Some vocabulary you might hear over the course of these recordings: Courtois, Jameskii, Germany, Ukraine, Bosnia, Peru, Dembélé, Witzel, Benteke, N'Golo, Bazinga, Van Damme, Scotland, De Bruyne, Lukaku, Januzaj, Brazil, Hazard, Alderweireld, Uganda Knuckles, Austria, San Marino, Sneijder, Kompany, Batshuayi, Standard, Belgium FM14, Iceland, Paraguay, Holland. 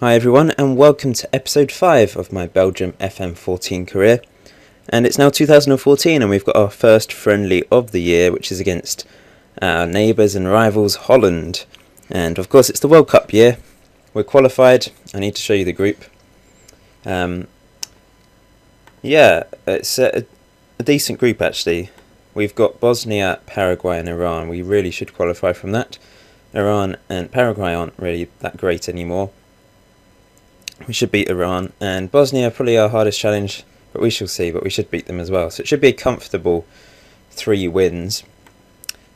Hi everyone, and welcome to episode 5 of my Belgium FM14 career. And it's now 2014 and we've got our first friendly of the year, which is against our neighbours and rivals Holland. And of course it's the World Cup year. We're qualified. I need to show you the group. Yeah, it's a decent group actually. We've got Bosnia, Paraguay and Iran. We really should qualify from that. Iran and Paraguay aren't really that great anymore. We should beat Iran, and Bosnia probably our hardest challenge, but we shall see, but we should beat them as well. So it should be a comfortable 3 wins,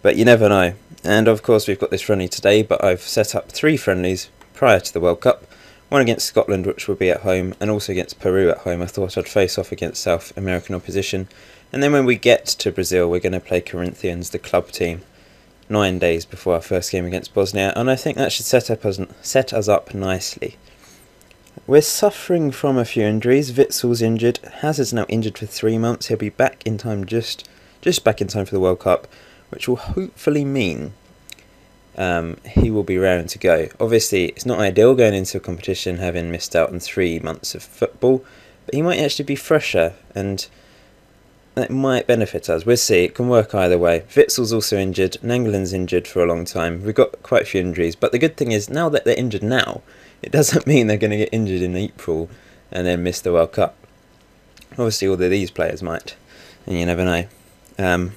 but you never know. And of course we've got this friendly today, but I've set up 3 friendlies prior to the World Cup. One against Scotland, which will be at home, and also against Peru at home. I thought I'd face off against South American opposition. And then when we get to Brazil, we're going to play Corinthians, the club team, 9 days before our first game against Bosnia. And I think that should set us up nicely. We're suffering from a few injuries. Witzel's injured. Hazard's now injured for 3 months. He'll be back in time, just back in time for the World Cup, which will hopefully mean he will be raring to go. Obviously, it's not ideal going into a competition having missed out on 3 months of football, but he might actually be fresher, and that might benefit us. We'll see. It can work either way. Witzel's also injured. N'Golo's injured for a long time. We've got quite a few injuries, but the good thing is now that they're injured now, it doesn't mean they're going to get injured in April and then miss the World Cup. Obviously, all of these players might, and you never know.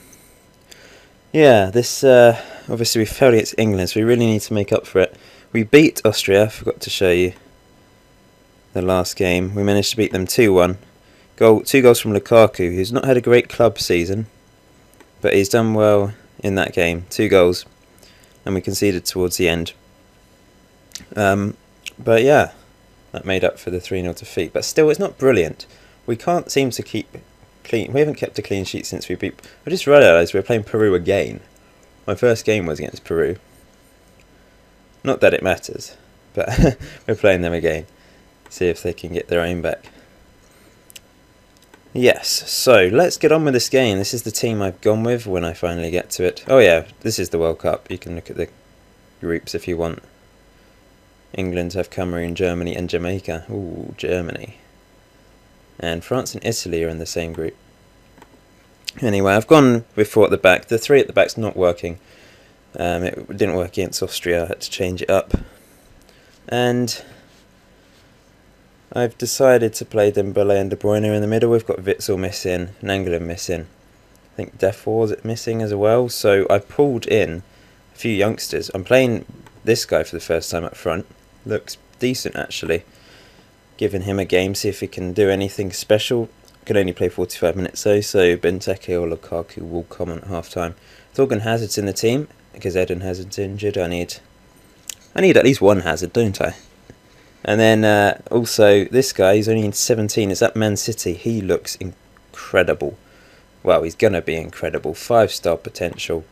Yeah, this obviously we failed against England, so we really need to make up for it. We beat Austria. I forgot to show you the last game. We managed to beat them 2-1. Two goals from Lukaku, who's not had a great club season, but he's done well in that game. 2 goals, and we conceded towards the end. But yeah, that made up for the 3-0 defeat. But still, it's not brilliant. We can't seem to keep clean. We haven't kept a clean sheet since we beat. I just realised we're playing Peru again. My first game was against Peru. Not that it matters, but we're playing them again. See if they can get their own back. Yes, so let's get on with this game. This is the team I've gone with when I finally get to it. Oh yeah, this is the World Cup. You can look at the groups if you want. England have Cameroon, Germany and Jamaica. Ooh, Germany. And France and Italy are in the same group. Anyway, I've gone with 4 at the back. The 3 at the back's not working. It didn't work against Austria. I had to change it up. And I've decided to play Dembélé and De Bruyne in the middle. We've got Witzel missing, N'Golo missing. I think Defoe's missing as well. So I pulled in a few youngsters. I'm playing this guy for the first time up front. Looks decent actually. Giving him a game, see if he can do anything special. Can only play 45 minutes though, so Benteke or Lukaku will come on at half time. Thorgan Hazard's in the team because Eden Hazard's injured. I need at least one Hazard, don't I? And then also this guy, he's only in 17. It's at Man City. He looks incredible. Well, he's gonna be incredible. 5-star potential.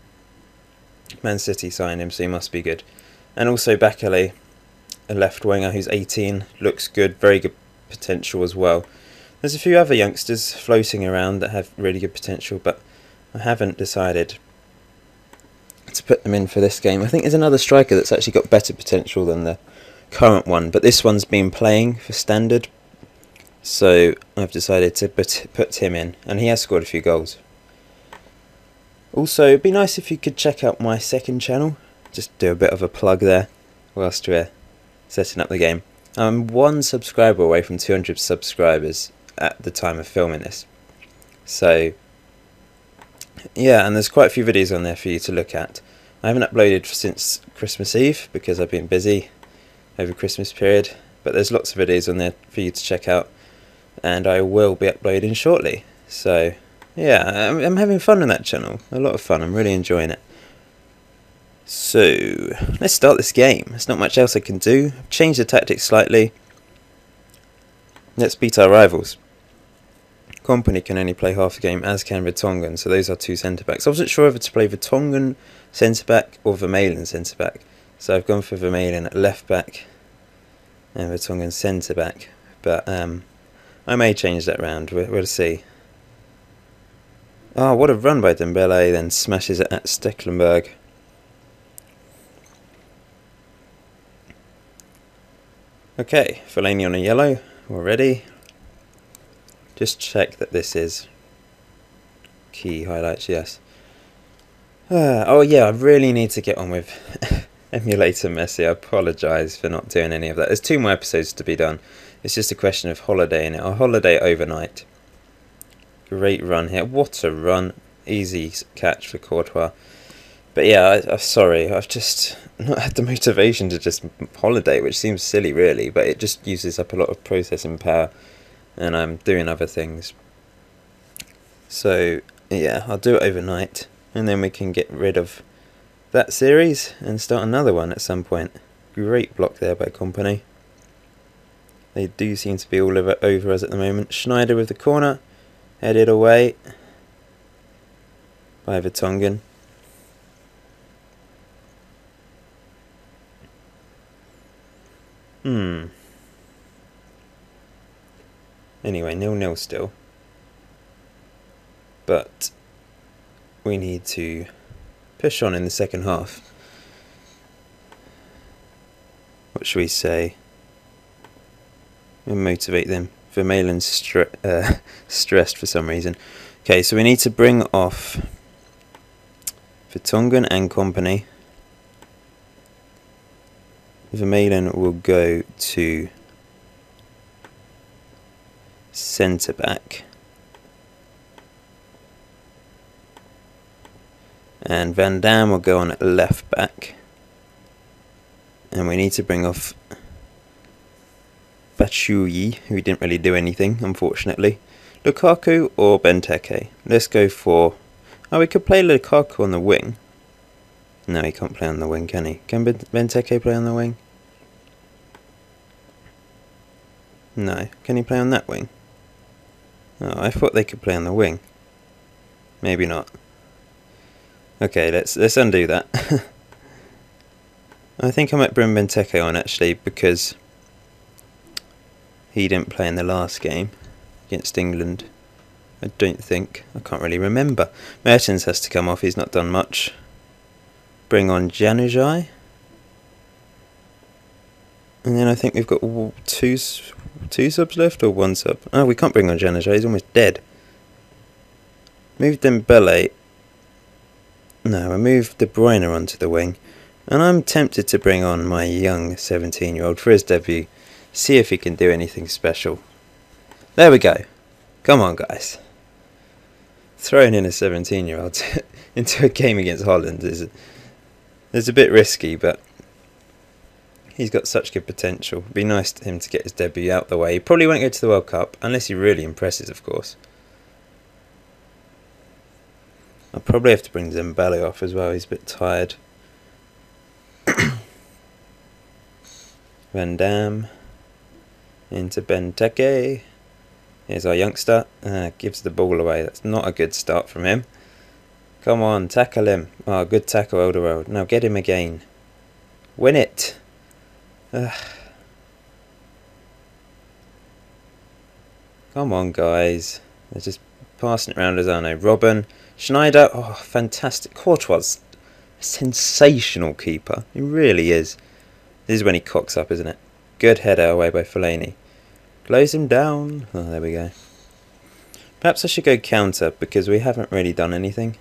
Man City signed him, so he must be good. And also Bakele, a left winger who's 18, looks good, very good potential as well. There's a few other youngsters floating around that have really good potential, but I haven't decided to put them in for this game. I think there's another striker that's actually got better potential than the current one, but this one's been playing for Standard, so I've decided to put him in, and he has scored a few goals. Also, it'd be nice if you could check out my second channel. Just do a bit of a plug there whilst we're setting up the game. I'm 1 subscriber away from 200 subscribers at the time of filming this. So, yeah, and there's quite a few videos on there for you to look at. I haven't uploaded since Christmas Eve because I've been busy over Christmas period. But there's lots of videos on there for you to check out. And I will be uploading shortly. So, yeah, I'm having fun on that channel. A lot of fun. I'm really enjoying it. So, let's start this game. There's not much else I can do. Change the tactics slightly. Let's beat our rivals. Kompany can only play half the game, as can Vertonghen, so those are 2 centre-backs. I wasn't sure whether to play Vertonghen centre-back or Vermeulen centre-back. So I've gone for Vermeulen at left-back and Vertonghen centre-back. But I may change that round, we'll see. Oh, what a run by Dembélé, then smashes it at Stecklenburg. Okay, Fellaini on a yellow, we're ready. Just check that this is key highlights, yes. Oh yeah, I really need to get on with Emulator Messi. I apologise for not doing any of that. There's two more episodes to be done. It's just a question of holidaying it. I'll holiday overnight. Great run here. What a run. Easy catch for Courtois. But yeah, I'm sorry. I've just not had the motivation to just holiday, which seems silly really, but it just uses up a lot of processing power and I'm doing other things. So yeah, I'll do it overnight and then we can get rid of that series and start another one at some point. Great block there by Kompany. They do seem to be all over us at the moment. Sneijder with the corner, headed away by Vertonghen. Anyway, 0-0 still. But we need to push on in the second half. What should we say? We'll motivate them. Vermeulen's stressed for some reason. Okay, so we need to bring off Vertonghen and Kompany. Vermeulen will go to centre back. And Van Damme will go on left back. And we need to bring off Batshuayi, who didn't really do anything, unfortunately. Lukaku or Benteke? Let's go for... Oh, we could play Lukaku on the wing. No, he can't play on the wing, can he? Can Benteke play on the wing? No. Can he play on that wing? Oh, I thought they could play on the wing. Maybe not. Okay, let's undo that. I think I might bring Benteke on actually because he didn't play in the last game against England. I don't think. I can't really remember. Mertens has to come off, he's not done much. Bring on Januzaj. And then I think we've got two subs left or one sub. Oh, we can't bring on Januzaj, he's almost dead. Move Dembélé. No, I moved De Bruyne onto the wing, and I'm tempted to bring on my young 17-year-old for his debut, see if he can do anything special. There we go. Come on, guys. Throwing in a 17-year-old into a game against Holland is a bit risky, but he's got such good potential. It'd be nice to him to get his debut out the way. He probably won't go to the World Cup, unless he really impresses, of course. I'll probably have to bring Dembélé off as well, he's a bit tired. Van Damme into Benteke. Here's our youngster. Gives the ball away, that's not a good start from him. Come on, tackle him. Oh, good tackle, Alderweireld. Now get him again. Win it. Come on, guys. They're just passing it around as I know. Robin. Sneijder, oh, fantastic. Courtois, a sensational keeper. He really is. This is when he cocks up, isn't it? Good header away by Fellaini. Close him down. Oh, there we go. Perhaps I should go counter, because we haven't really done anything.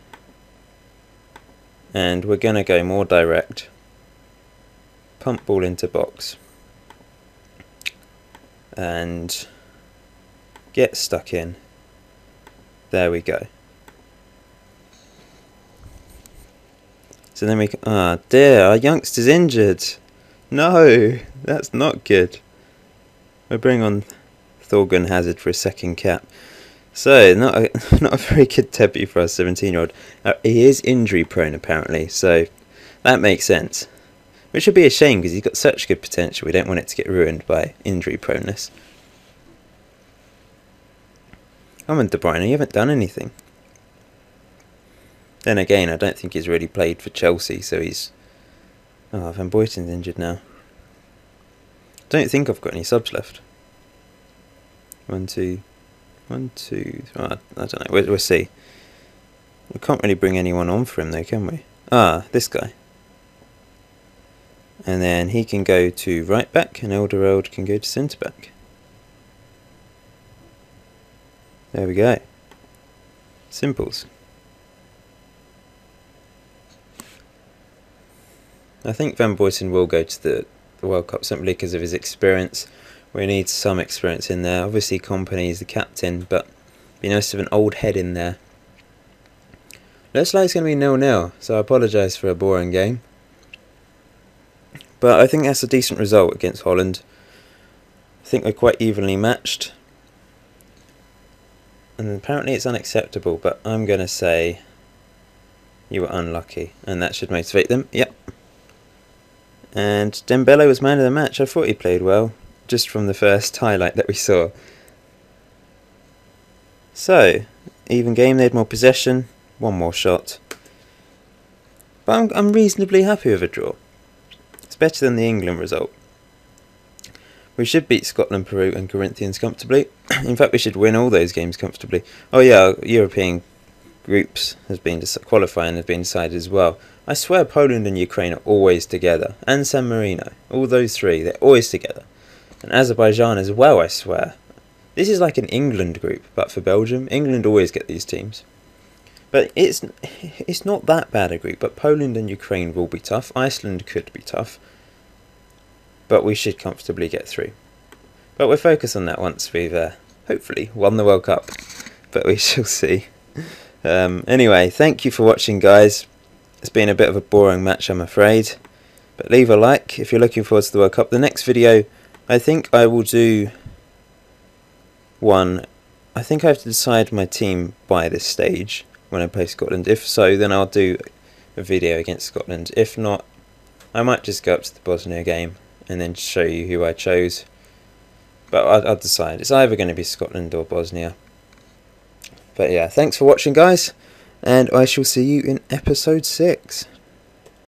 And we're going to go more direct. Pump ball into box. And get stuck in. There we go. So then we can, ah dear, our youngster's injured. No, that's not good. We'll bring on Thorgan Hazard for a second cap. So, not a very good debut for our 17-year-old. He is injury prone apparently, so that makes sense. Which would be a shame because he's got such good potential. We don't want it to get ruined by injury proneness. Come on, De Bruyne, you haven't done anything. Then again, I don't think he's really played for Chelsea, so he's... Oh, Van Boyten's injured now. I don't think I've got any subs left. One, two... Oh, I don't know, we'll see. We can't really bring anyone on for him though, can we? Ah, this guy. And then he can go to right back and Alderweireld can go to centre back. There we go. Simples. I think Van Boysen will go to the World Cup simply because of his experience. We need some experience in there. Obviously Kompany is the captain, but it'd be nice to have an old head in there. Looks like it's going to be 0-0, so I apologise for a boring game. But I think that's a decent result against Holland. I think we're quite evenly matched. And apparently it's unacceptable, but I'm going to say you were unlucky. And that should motivate them. Yep. And Dembélé was man of the match. I thought he played well, just from the first highlight that we saw. So, even game, they had more possession. One more shot. But I'm reasonably happy with a draw. It's better than the England result. We should beat Scotland, Peru and Corinthians comfortably. In fact, we should win all those games comfortably. Oh yeah, European groups has been qualifying has been decided as well. I swear Poland and Ukraine are always together. And San Marino. All those three, they're always together. And Azerbaijan as well, I swear. This is like an England group, but for Belgium. England always get these teams. But it's not that bad a group, but Poland and Ukraine will be tough. Iceland could be tough. But we should comfortably get through. But we'll focus on that once we've hopefully won the World Cup. But we shall see. Anyway, thank you for watching, guys. It's been a bit of a boring match, I'm afraid. But leave a like if you're looking forward to the World Cup. The next video, I think I will do one. I think I have to decide my team by this stage. When I play Scotland. If so, then I'll do a video against Scotland. If not, I might just go up to the Bosnia game and then show you who I chose. But I'll decide. It's either going to be Scotland or Bosnia. But yeah, thanks for watching, guys. And I shall see you in episode 6.